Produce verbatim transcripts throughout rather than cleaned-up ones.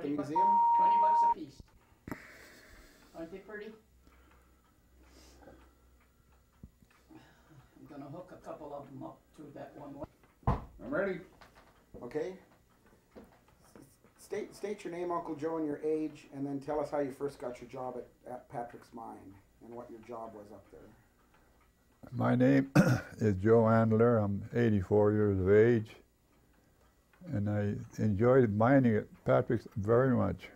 What do you museum? twenty bucks a piece. Aren't they pretty? I'm gonna hook a couple of them up to that one. I'm ready. Okay. State, state your name, Uncle Joe, and your age, and then tell us how you first got your job at, at Patrick's Mine and what your job was up there. My name is Joe Andler. I'm eighty-four years of age, and I enjoyed mining at Patrick's very much.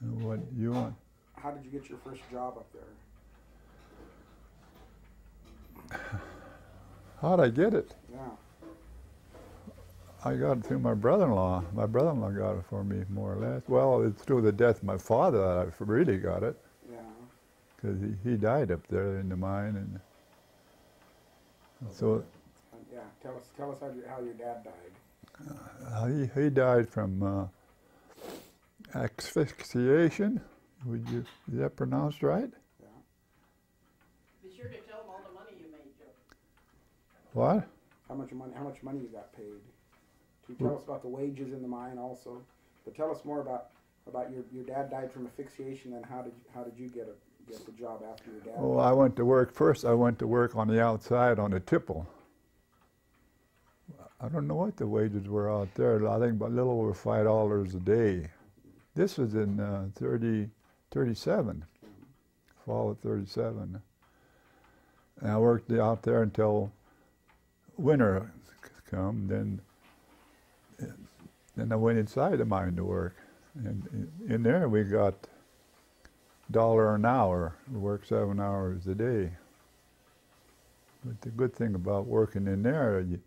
What do you want? How did you get your first job up there? How'd I get it? Yeah. I got it through my brother-in-law. My brother-in-law got it for me, more or less. Well, it's through the death of my father that I really got it. Yeah. Because he, he died up there in the mine, and okay. So. Yeah, tell us, tell us how, you, how your dad died. Uh, he he died from uh, asphyxiation. Would you is that pronounced right? Yeah. Be sure to tell him all the money you made, Joe. What? How much money? How much money you got paid? Tell us about the wages in the mine also, but tell us more about about your your dad died from asphyxiation. Then how did you, how did you get a get the job after your dad? Oh, died? I went to work first. I went to work on the outside on a tipple. I don't know what the wages were out there. I think about a little over five dollars a day. This was in uh, thirty, thirty-seven, fall of thirty-seven. And I worked out there until winter come. Then. Then I went inside the mine to work, and in there we got a dollar an hour. We worked seven hours a day. But the good thing about working in there, you,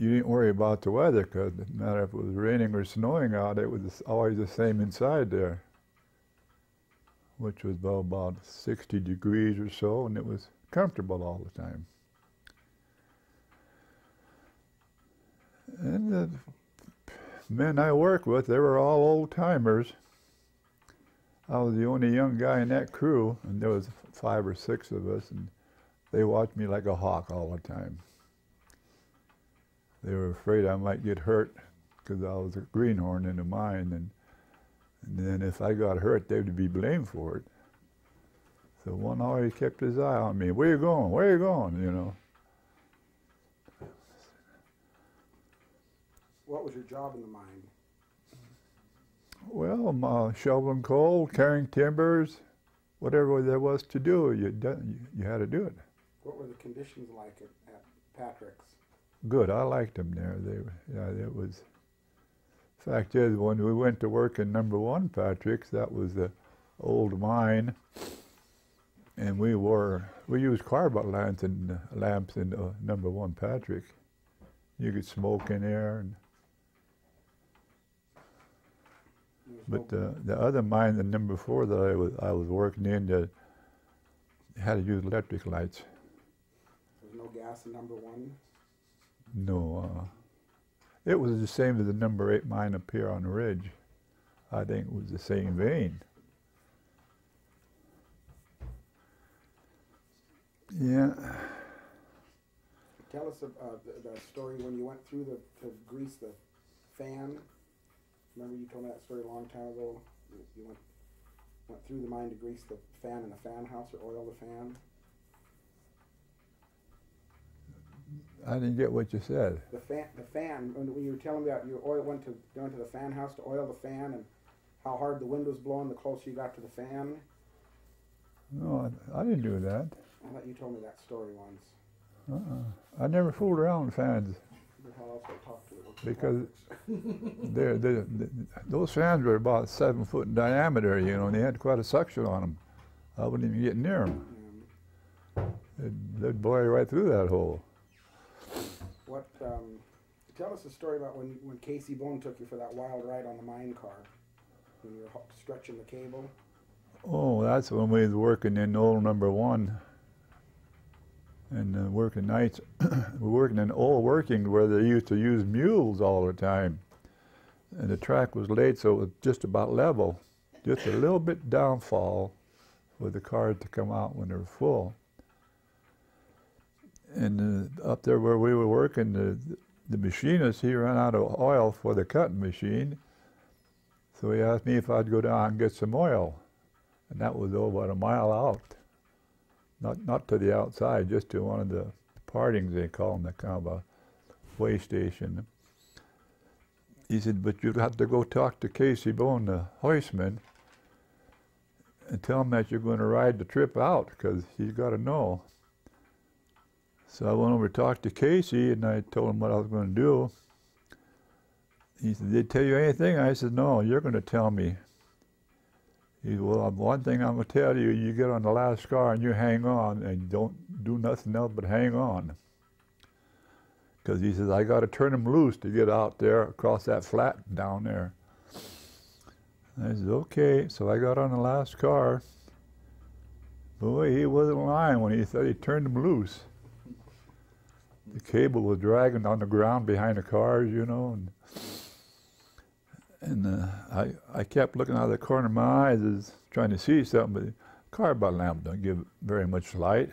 you didn't worry about the weather, because no matter if it was raining or snowing out, it was always the same inside there, which was about sixty degrees or so, and it was comfortable all the time. And the men I worked with, they were all old-timers. I was the only young guy in that crew, and there was five or six of us, and they watched me like a hawk all the time. They were afraid I might get hurt, because I was a greenhorn in the mine, and, and then if I got hurt, they would be blamed for it. So one always kept his eye on me. Where you going? Where you going? You know. What was your job in the mine? Well, I'm, uh, shoveling coal, carrying timbers, whatever there was to do, you, done, you, you had to do it. What were the conditions like at, at Patrick's? Good. I liked them there. They, yeah, it was. The fact is, when we went to work in number one Patrick's, that was the old mine, and we wore we used carbide lamps and lamps in uh, number one Patrick. You could smoke in there. And But uh, the other mine, the number four that I was I was working in, that had to use electric lights. There was no gas in number one? No. Uh, it was the same as the number eight mine up here on the ridge. I think it was the same vein. Yeah. Tell us uh, the, the story when you went through the, to grease the fan. Remember you told me that story a long time ago? You went, went through the mine to grease the fan in the fan house or oil the fan? I didn't get what you said. The fan, the fan when you were telling me about your oil, went to, going to the fan house to oil the fan and how hard the wind was blowing the closer you got to the fan. No, I, I didn't do that. I thought you told me that story once. Uh-uh. I never fooled around with fans. Because they're, they're, they're, those fans were about seven foot in diameter, you know, and they had quite a suction on them. I wouldn't even get near them. They'd, they'd blow you right through that hole. What? Um, tell us a story about when, when Casey Bowen took you for that wild ride on the mine car, when you were stretching the cable. Oh, that's when we were working in old number one. And uh, working nights, we're working in oil working where they used to use mules all the time. And the track was laid, so it was just about level. Just a little bit downfall for the cars to come out when they were full. And uh, up there where we were working, the, the machinist, he ran out of oil for the cutting machine, so he asked me if I'd go down and get some oil. And that was over about a mile out, not not to the outside, just to one of the partings, they call them, the kind of a way station. He said, but you'd have to go talk to Casey Bowen, the hoistman, and tell him that you're going to ride the trip out, because he's got to know. So I went over to talk to Casey, and I told him what I was going to do. He said, did they tell you anything? I said, no, you're going to tell me. He said, well, one thing I'm going to tell you, you get on the last car and you hang on, and don't do nothing else but hang on. Because he says, I got to turn him loose to get out there across that flat down there. And I said, okay. So I got on the last car. Boy, he wasn't lying when he said he turned him loose. The cable was dragging on the ground behind the cars, you know. And, and uh, I, I kept looking out of the corner of my eyes, as trying to see something, but the car by lamp don't give very much light.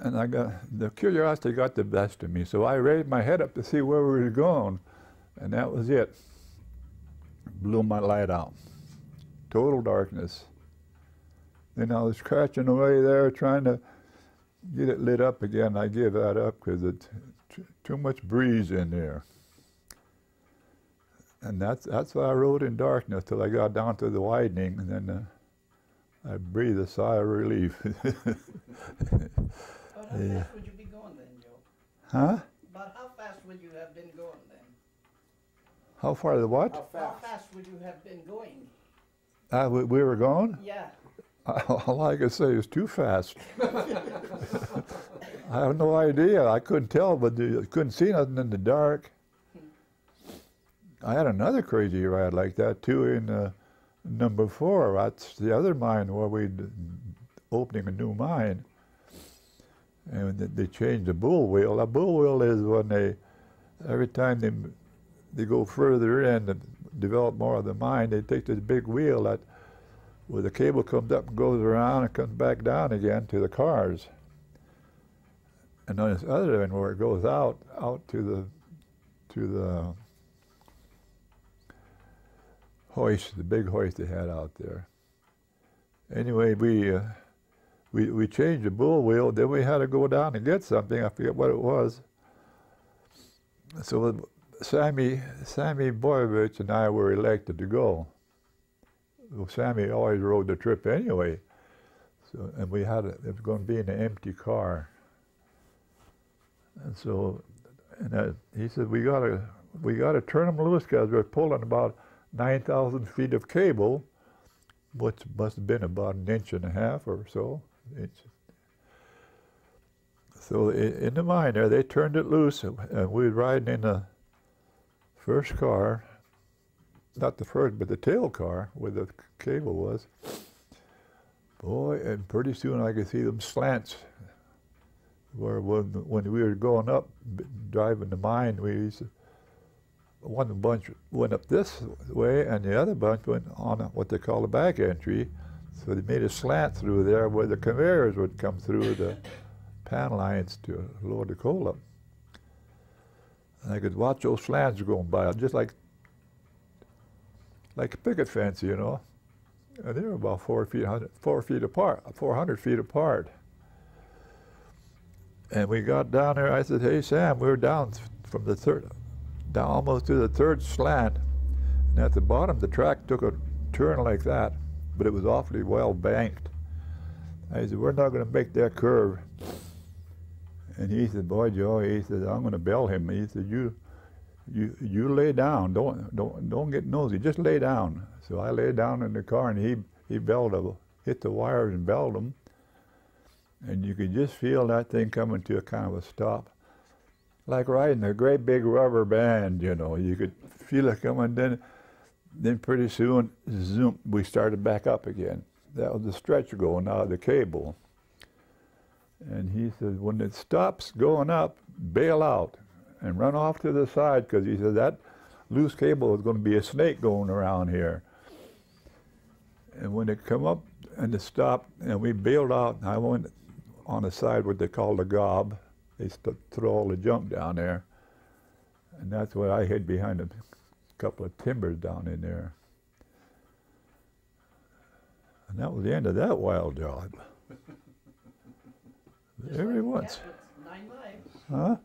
And I got, the curiosity got the best of me, so I raised my head up to see where we were going, and that was it. Blew my light out. Total darkness. Then I was scratching away there, trying to get it lit up again. I gave that up because it's too much breeze in there. And that's, that's why I rode in darkness till I got down to the widening, and then uh, I breathed a sigh of relief. How yeah. fast would you be going then, Joe? Huh? But how fast would you have been going then? How far the what? How fast, how fast would you have been going? Uh, we, we were going? Yeah. I, all I could say is too fast. I have no idea. I couldn't tell, but the, I couldn't see nothing in the dark. I had another crazy ride like that, too, in uh, number four. That's the other mine where we'd opening a new mine. And they changed the bull wheel. A bull wheel is when they, every time they they go further in and develop more of the mine, they take this big wheel that, where the cable comes up and goes around and comes back down again to the cars. And on this other end where it goes out, out to the, to the hoist, the big hoist they had out there. Anyway, we. Uh, We, we changed the bull wheel, then we had to go down and get something. I forget what it was. So Sammy, Sammy Boyvich and I were elected to go. Well, Sammy always rode the trip anyway. So, and we had, a, it was going to be in an empty car. And so, and I, he said, we gotta, we gotta turn them loose, because we're pulling about nine thousand feet of cable, which must have been about an inch and a half or so. It's, so in the mine there, they turned it loose, and we were riding in the first car, not the first, but the tail car where the cable was. Boy, and pretty soon I could see them slants, where when, when we were going up, driving the mine, we used to, one bunch went up this way, and the other bunch went on what they call the back entry. So they made a slant through there where the conveyors would come through the pan lines to load the coal up. And I could watch those slants going by, just like like a picket fence, you know. And they were about four feet, four feet apart, four hundred feet apart. And we got down there. I said, "Hey Sam, we were down from the third." Down almost to the third slant, and at the bottom the track took a turn like that, but it was awfully well banked. I said, we're not going to make that curve. And he said, boy Joe, he said, I'm going to bell him. He said, you you you lay down, don't don't don't get nosy, just lay down. So I lay down in the car, and he he belled him, hit the wires and belled him, and you could just feel that thing coming to a kind of a stop. Like riding a great big rubber band, you know. You could feel it coming, then then pretty soon, zoom, we started back up again. That was the stretch going out of the cable. And he said, when it stops going up, bail out and run off to the side, because he said that loose cable is going to be a snake going around here. And when it come up and it stopped, and we bailed out, and I went on the side what they call the gob. They throw all the junk down there. And that's what I hid behind a couple of timbers down in there. And that was the end of that wild job. Every once. Nine lives. Huh?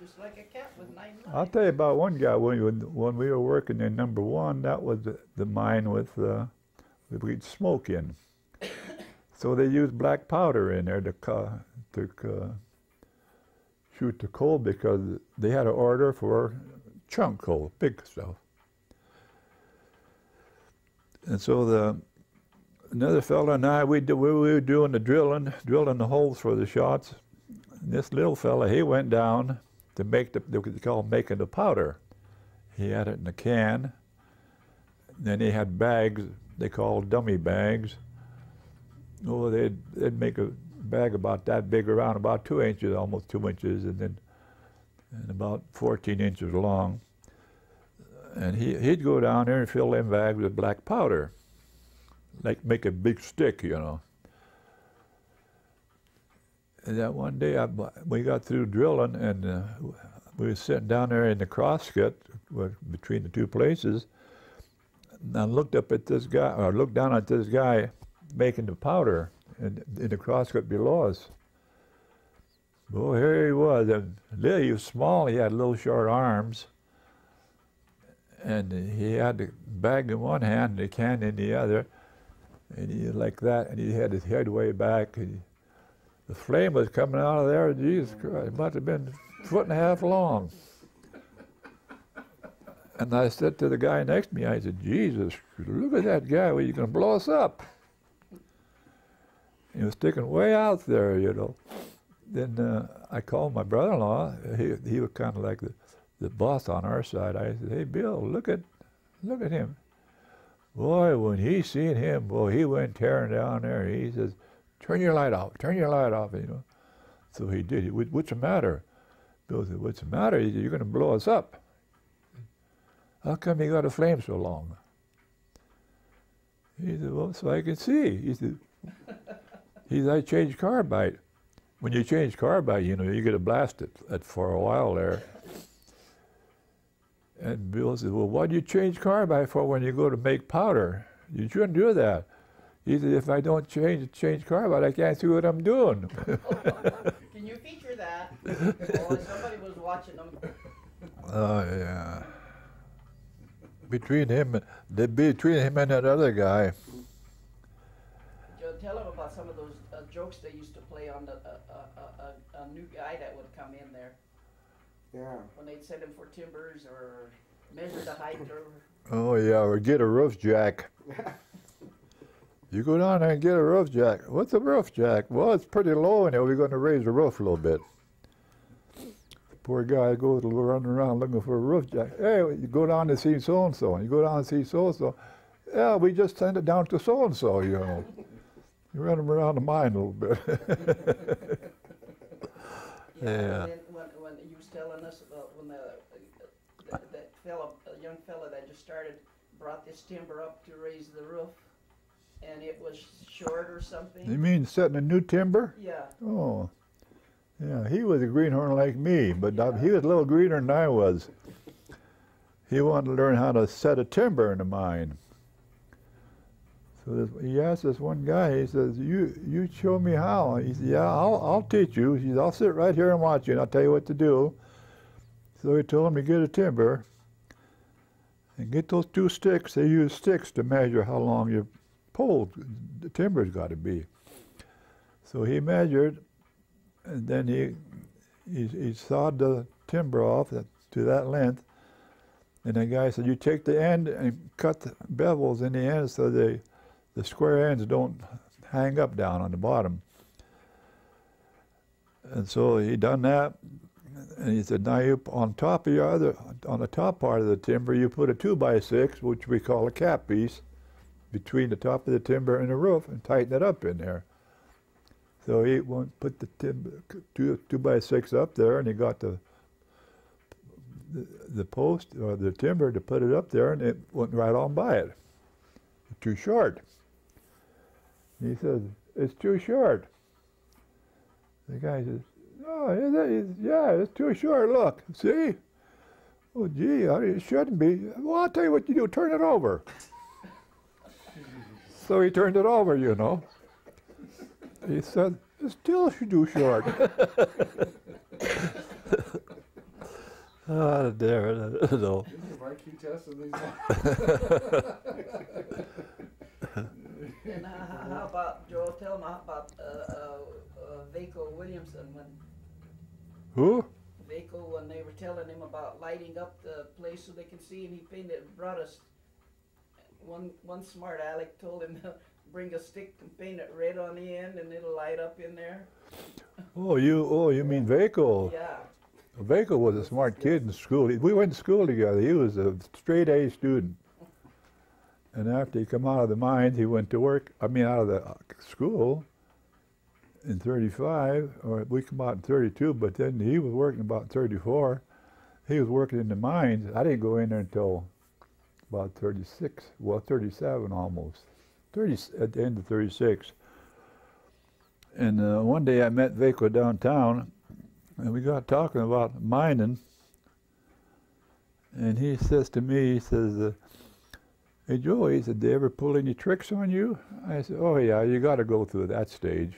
Just like a cat with nine lives. I'll tell you about one guy. When, when we were working in number one, that was the, the mine with, uh, that we'd smoke in. So they used black powder in there to, uh, to uh, shoot the coal because they had an order for chunk coal, big stuff. And so the another fella and I, we, do, we were doing the drilling, drilling the holes for the shots. And this little fella, he went down to make the, they call making the powder. He had it in a can. And then he had bags, they called dummy bags. Oh, they'd, they'd make a bag about that big around, about two inches, almost two inches, and then and about fourteen inches long. And he, he'd go down there and fill them bags with black powder, like make a big stick, you know. And that one day, I, we got through drilling, and uh, we were sitting down there in the crosscut between the two places, and I looked up at this guy, or looked down at this guy, making the powder in, in the crosscut below us. Well, here he was, and little, he was small, he had little short arms, and he had the bag in one hand and the can in the other, and he was like that, and he had his head way back, and he, the flame was coming out of there, Jesus Christ, it must have been a foot and a half long. And I said to the guy next to me, I said, Jesus, look at that guy, well, he's going to blow us up. He was sticking way out there, you know. Then uh, I called my brother-in-law. He he was kind of like the, the boss on our side. I said, "Hey, Bill, look at look at him, boy. When he seen him, boy, he went tearing down there. He says, "Turn your light off. Turn your light off." You know. So he did. He, what's the matter? Bill said, "What's the matter? He said, you're going to blow us up. How come you got a flame so long?" He said, "Well, so I can see." He said. He said, I changed carbide. When you change carbide, you know, you get a blast it, it for a while there. And Bill said, well, why do you change carbide for when you go to make powder? You shouldn't do that. He said, if I don't change change carbide, I can't see what I'm doing. Can you feature that? Or somebody was watching them. Oh, yeah. Between him, between him and that other guy. Tell them about some of those uh, jokes they used to play on the, uh, uh, uh, a new guy that would come in there. Yeah. When they'd send him for timbers or measure the height or... Oh, yeah, or get a roof jack. You go down there and get a roof jack. What's a roof jack? Well, it's pretty low in there. We're going to raise the roof a little bit. The poor guy goes running around looking for a roof jack. Hey, you go down to see so-and-so, and you go down and see so-and-so. Yeah, we just send it down to so-and-so, you know. You run them around the mine a little bit. Yeah. Yeah. And then when, when he was telling us about when the, uh, th that fella, a young fella that just started, brought this timber up to raise the roof, and it was short or something. You mean setting a new timber? Yeah. Oh, yeah. He was a greenhorn like me, but yeah. He was a little greener than I was. He wanted to learn how to set a timber in a mine. So this, he asked this one guy, he says, you you show me how. He said, yeah, I'll, I'll teach you. He said, I'll sit right here and watch you, and I'll tell you what to do. So he told him to get a timber and get those two sticks. They use sticks to measure how long your pole, the timber's got to be. So he measured, and then he, he, he sawed the timber off to that length. And the guy said, you take the end and cut the bevels in the end so they... the square ends don't hang up down on the bottom. And so he done that, and he said, now you, on top of your other, on the top part of the timber, you put a two by six, which we call a cap piece, between the top of the timber and the roof, and tighten it up in there. So he went, put the timber, two, two by six up there, and he got the, the, the post, or the timber to put it up there, and it went right on by it. Too short. He says, it's too short. The guy says, oh, is it? Says, yeah, it's too short, look, see? Well, gee, I mean, it shouldn't be. Well, I'll tell you what you do, turn it over. So he turned it over, you know. He said, it's still too short. Oh, dear, I don't know. Why keep testing these ones? And how, how about, Joel, tell them how about uh, uh, uh, Vaco Williamson when... Who? Vaco, when they were telling him about lighting up the place so they can see, and he painted it, brought us... One, one smart aleck told him to bring a stick and paint it red on the end, and it'll light up in there. Oh, you oh you mean Vaco. Yeah. Vaco was a smart kid in school. We went to school together. He was a straight-A student. And after he came out of the mines, he went to work, I mean out of the school in thirty-five, or we come out in thirty-two, but then he was working about thirty-four. He was working in the mines. I didn't go in there until about thirty-six, well, thirty-seven almost, thirty at the end of thirty-six. And uh, one day I met Vaco downtown, and we got talking about mining, and he says to me, he says, uh, hey, Joe, he said, did they ever pull any tricks on you? I said, oh, yeah, you got to go through that stage.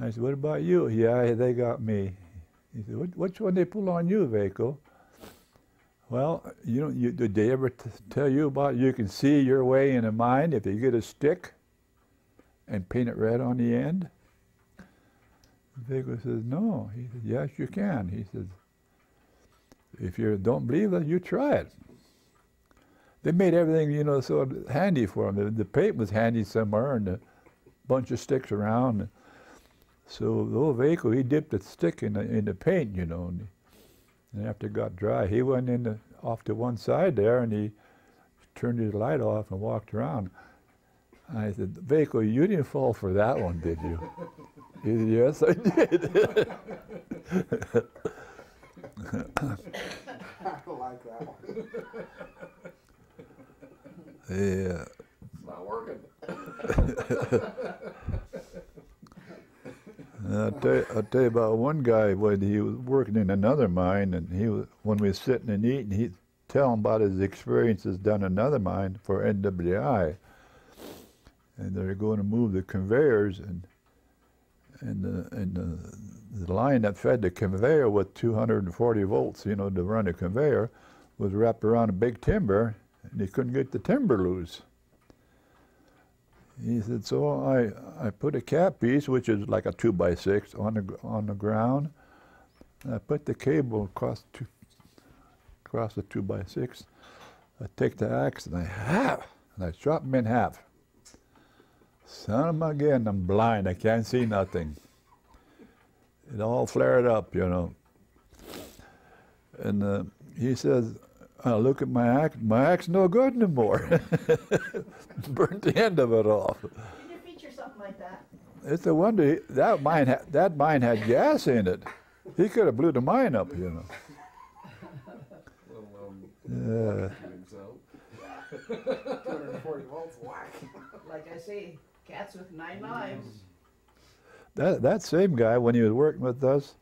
I said, what about you? Yeah, they got me. He said, what, which one they pull on you, Vaco? Well, you know, you, did they ever t tell you about you can see your way in a mine if you get a stick and paint it red on the end? Vaco says, no. He says, yes, you can. He says, if you don't believe it, you try it. They made everything, you know, so handy for them. The, the paint was handy somewhere and a bunch of sticks around. So the old Vaco, he dipped a stick in the, in the paint, you know. And, and after it got dry, he went in the, off to one side there, and he turned his light off and walked around. I said, Vaco, you didn't fall for that one, did you? He said, yes, I did. I like that one. Yeah. It's not working. I'll tell, you, I'll tell you about one guy when he was working in another mine, and he was, when we were sitting and eating, he'd tell him about his experiences down another mine for N W I. And they were going to move the conveyors, and and the, and the, the line that fed the conveyor with two hundred forty volts, you know, to run a conveyor, was wrapped around a big timber, and he couldn't get the timber loose. He said, so I, I put a cat piece, which is like a two by six, on the, on the ground. And I put the cable across, two, across the two by six. I take the axe and I half, and I chop him in half. Son of my gun, I'm blind, I can't see nothing. It all flared up, you know. And uh, he says, I look at my axe, my axe no good no more. Burnt the end of it off. Did you feature something like that? It's a wonder, he, that, mine ha that mine had gas in it. He could have blew the mine up, you know. Little, um, yeah. two hundred forty volts, whack. Like I say, cats with nine lives. That, that same guy, when he was working with us,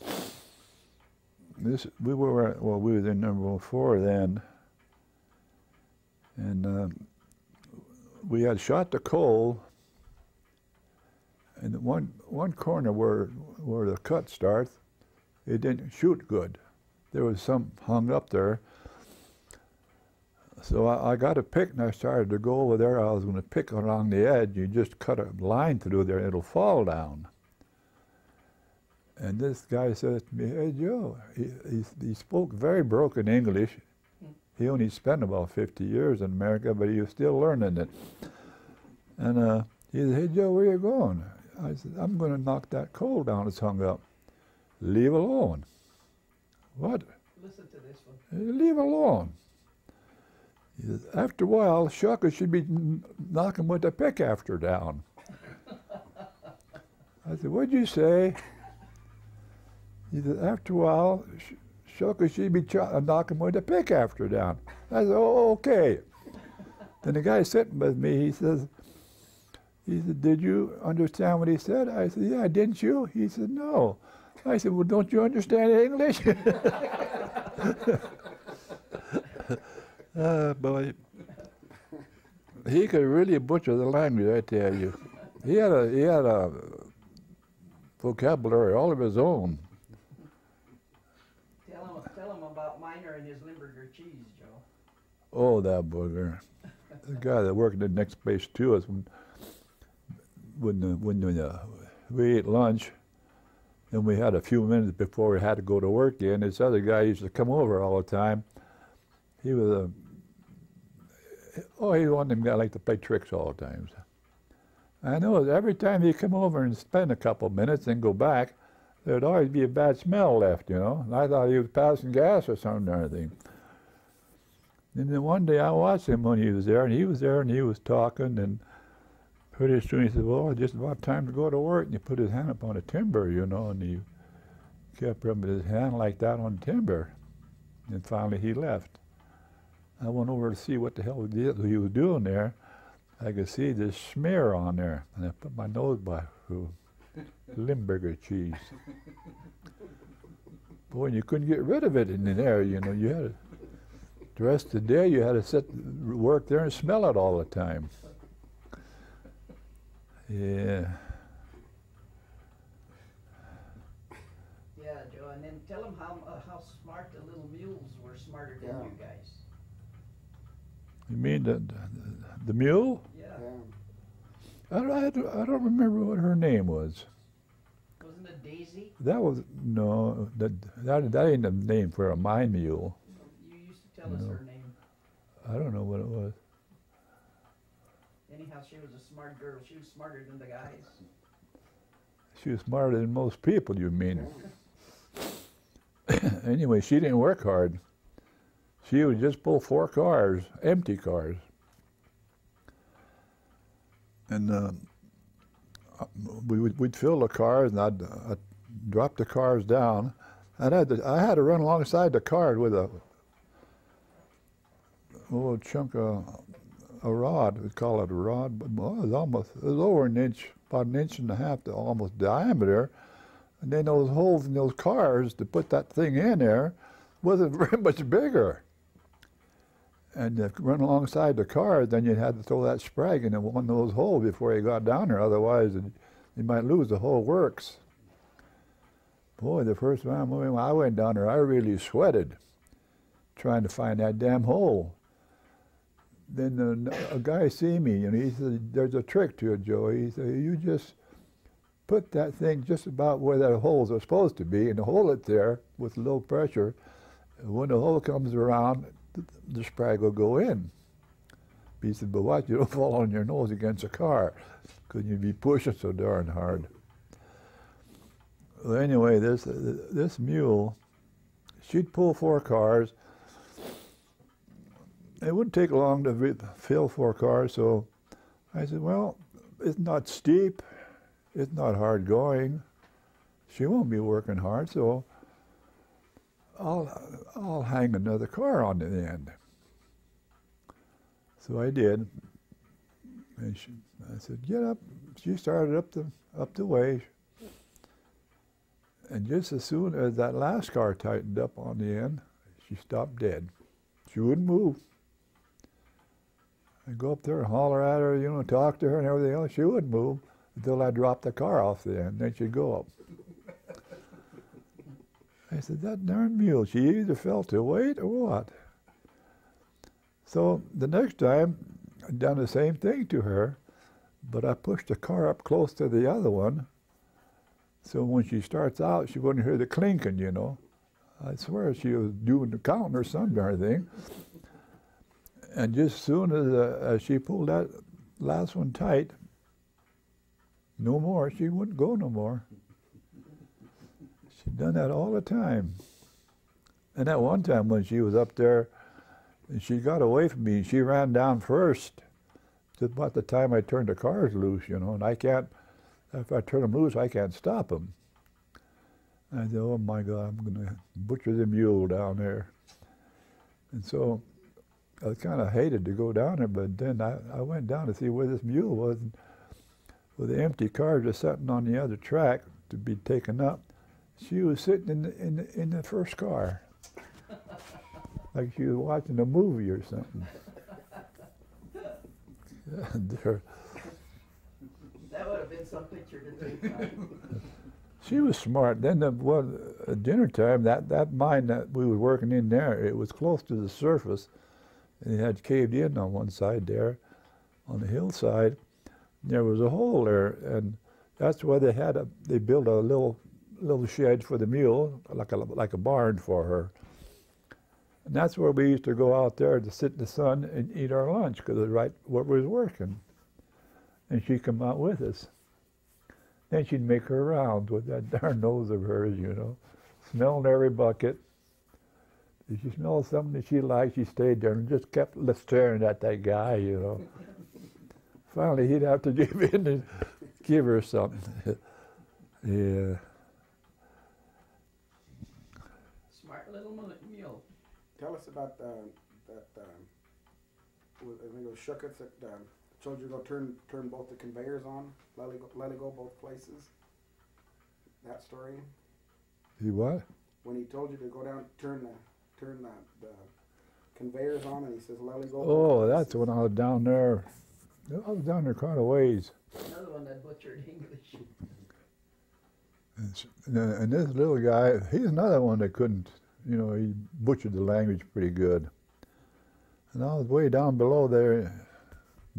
This, we were, well, we were in number four then, and uh, we had shot the coal, and one, one corner where, where the cut starts, it didn't shoot good. There was some hung up there. So I, I got a pick, and I started to go over there. I was going to pick along the edge. You just cut a line through there, and it'll fall down. And this guy said to me, hey, Joe, he, he, he spoke very broken English. He only spent about fifty years in America, but he was still learning it. And uh, he said, hey, Joe, where are you going? I said, I'm going to knock that coal down. It's hung up. Leave alone. What? Listen to this one. Hey, leave alone. He says, after a while, Shuckers should be knocking with a pick after down. I said, what'd you say? He said, after a while, Shuckers should be knocking with a pick after down. I said, oh, okay. Then the guy sitting with me, he says, he said, did you understand what he said? I said, yeah, didn't you? He said, no. I said, well, don't you understand English? Oh, boy. He could really butcher the language, I tell you. He had a, he had a vocabulary all of his own. Tell him, tell him about Miner and his Limburger cheese, Joe. Oh, that booger. The guy that worked in the next place to us, when when, uh, when uh, we ate lunch, and we had a few minutes before we had to go to work again, this other guy used to come over all the time. He was a, oh, he was one of them guys like to play tricks all the time. I know every time he'd come over and spend a couple minutes and go back, there'd always be a bad smell left, you know. And I thought he was passing gas or something or anything. And then one day I watched him when he was there, and he was there and he was talking, and pretty soon he said, well, it's just about time to go to work. And he put his hand up on the timber, you know, and he kept rubbing his hand like that on the timber. And finally he left. I went over to see what the hell he was doing there. I could see this smear on there, and I put my nose by through Limburger cheese. Boy, and you couldn't get rid of it in there, you know. You had to, the rest of the day, you had to sit, work there and smell it all the time. Yeah. Yeah, Joe, and then tell them how, uh, how smart the little mules were, smarter than yeah. you guys. You mean the, the, the mule? Yeah. I, I, I don't remember what her name was. Wasn't it Daisy? That was, no, that, that, that ain't the name for a mine mule. You used to tell no. us her name. I don't know what it was. Anyhow, she was a smart girl. She was smarter than the guys. She was smarter than most people, you mean. Anyway, she didn't work hard. She would just pull four cars, empty cars. And uh, we would, we'd fill the cars, and I'd, I'd drop the cars down. And I had to, I had to run alongside the car with a, a little chunk of a rod. We call it a rod, but well, it was almost, it was over an inch, about an inch and a half to almost diameter. And then those holes in those cars to put that thing in there wasn't very much bigger. And if you run alongside the car, then you had to throw that sprag into one of those holes before you got down there, otherwise it, you might lose the whole works. Boy, the first time I went down there, I really sweated trying to find that damn hole. Then a, a guy see me, and he said, there's a trick to it, Joe. He said, you just put that thing just about where the holes are supposed to be and hold it there with low pressure. When the hole comes around, the sprag will go in. He said, but watch, you don't fall on your nose against a car, because you'd be pushing so darn hard. Well, anyway, this, this mule, she'd pull four cars. It wouldn't take long to fill four cars, so I said, well, it's not steep, it's not hard going. She won't be working hard, so I'll, I'll hang another car on the end. So I did, and she, I said, get up. She started up the, up the way, and just as soon as that last car tightened up on the end, she stopped dead. She wouldn't move. I'd go up there and holler at her, you know, talk to her and everything else. She wouldn't move until I dropped the car off the end, then she'd go up. I said, that darn mule, she either fell to weight or what? So the next time, I done the same thing to her, but I pushed the car up close to the other one, so when she starts out, she wouldn't hear the clinking, you know. I swear she was doing the counting or some darn thing. And just as soon as, uh, as she pulled that last one tight, no more, she wouldn't go no more. She'd done that all the time. And that one time when she was up there, she got away from me, and she ran down first. Just about the time I turned the cars loose, you know, and I can't, if I turn them loose, I can't stop them. And I said, oh my God, I'm gonna butcher the mule down there. And so I kind of hated to go down there, but then I, I went down to see where this mule was, and with the empty car just sitting on the other track to be taken up. She was sitting in the, in the, in the first car. like she was watching a movie or something. That would have been some picture to take on. She was smart. Then the, well, at dinner time, that, that mine that we were working in there, it was close to the surface, and it had caved in on one side there, on the hillside. There was a hole there, and that's why they had a, they built a little little shed for the mule, like a, like a barn for her. And that's where we used to go out there to sit in the sun and eat our lunch, because it's right where we was working. And she'd come out with us. Then she'd make her rounds with that darn nose of hers, you know, smelling every bucket. If she smelled something that she liked, she stayed there and just kept staring at that guy, you know. Finally, he'd have to give in and give her something. Yeah. Smart little mule. Tell us about um, that, um, I think it was Shooketh that um, told you to go turn, turn both the conveyors on, let it, go, let it go both places. That story. He what? When he told you to go down, turn the, turn the, the conveyors on, and he says, let it go both places. Oh, that's when I was down there. I was down there quite a ways. Another one that butchered English. And, and this little guy, he's another one that couldn't, you know, he butchered the language pretty good. And I was way down below there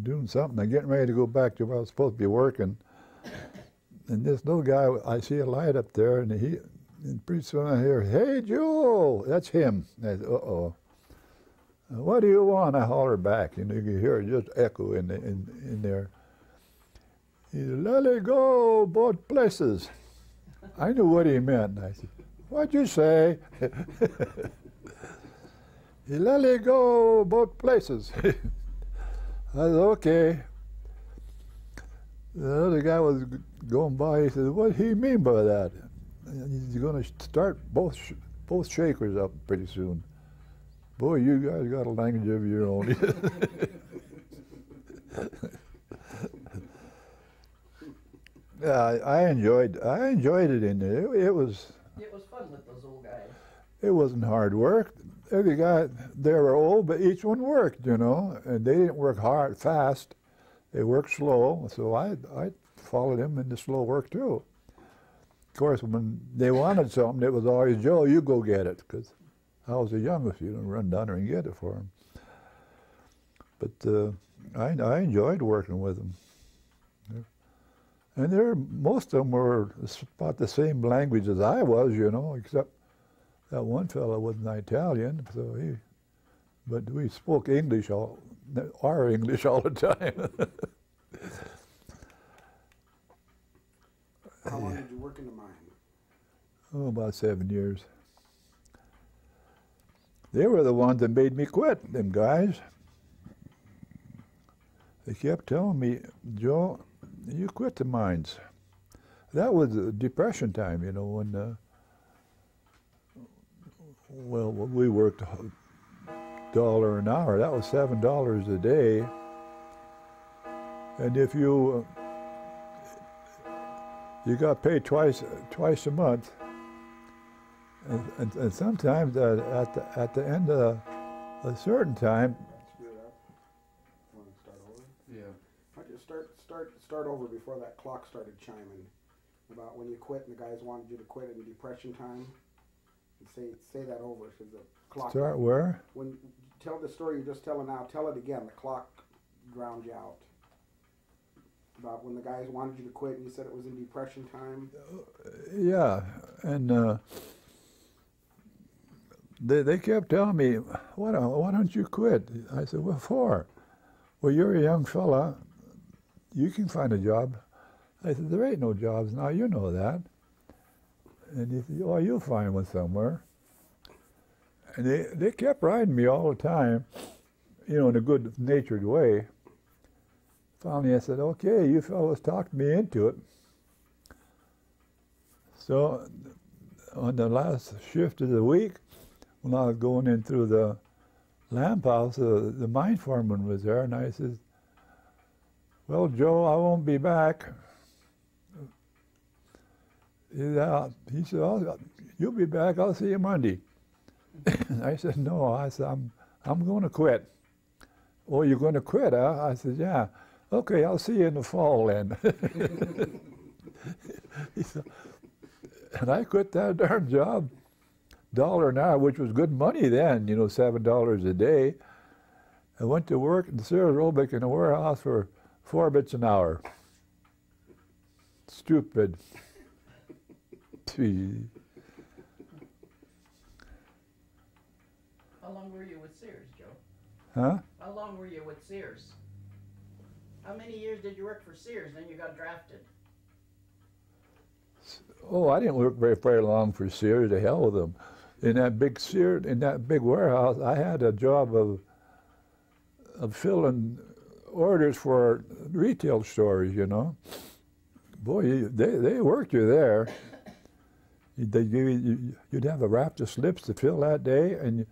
doing something. I'm getting ready to go back to where I was supposed to be working. And this little guy, I see a light up there, and he, and pretty soon I hear, "Hey, Joe!" That's him. I said, uh-oh. "What do you want?" I holler back, and you can hear it just echo in, the, in, in there. He said, "Let it go both places." I knew what he meant. I said, "What'd you say?" He let it go both places. I said, "Okay." The other guy was going by. He said, "What do he mean by that?" He's going to start both sh both shakers up pretty soon. Boy, you guys got a language of your own. Yeah, I, I enjoyed. I enjoyed it in there. It, it was. It was fun with those old guys. It wasn't hard work. Every guy, they were old, but each one worked, you know, and they didn't work hard, fast. They worked slow, so I, I followed them into slow work too. Of course, when they wanted something, it was always, "Joe, you go get it," because I was the youngest, you know, run down there and get it for them. But uh, I, I enjoyed working with them. And they're, most of them were about the same language as I was, you know, except that one fellow wasn't Italian, so he, but we spoke English, all, our English all the time. How long did you work in the mine? Oh, about seven years. They were the ones that made me quit, them guys. They kept telling me, "Joe, you quit the mines." That was the Depression time, you know, when, uh, well, we worked a dollar an hour. That was seven dollars a day. And if you, uh, you got paid twice, twice a month. And, and, and sometimes uh, at, the, at the end of a certain time. Want to start over? Yeah. Why don't you start, start, start over before that clock started chiming, about when you quit and the guys wanted you to quit in Depression time. And say, say that over, because the clock. Start where? When, tell the story you're just telling now. Tell it again. The clock drowned you out. About when the guys wanted you to quit and you said it was in Depression time. Uh, yeah. And. Uh, They, they kept telling me, why don't, why don't you quit? I said, "What for?" "Well, you're a young fella. You can find a job." I said, "There ain't no jobs now, you know that." And he said, "Oh, you'll find one somewhere." And they, they kept riding me all the time, you know, in a good-natured way. Finally, I said, "Okay, you fellas talked me into it." So on the last shift of the week, when I was going in through the lamp house, uh, the mine foreman was there, and I said, "Well, Joe, I won't be back." He said, "I'll, you'll be back. I'll see you Monday." I said, no, I said, I'm, I'm going to quit. Oh, you're going to quit, huh? I said, yeah. Okay, I'll see you in the fall then. He said, and I quit that darn job, dollar an hour, which was good money then, you know, seven dollars a day. I went to work in Sears Roebuck in a warehouse for four bits an hour. Stupid. Gee. How long were you with Sears, Joe? Huh? How long were you with Sears? How many years did you work for Sears, then you got drafted? Oh, I didn't work very, very long for Sears, to hell with them. In that big Sears, in that big warehouse, I had a job of, of filling orders for retail stores, you know. Boy, they, they worked you there. You'd have a raft of slips to fill that day, and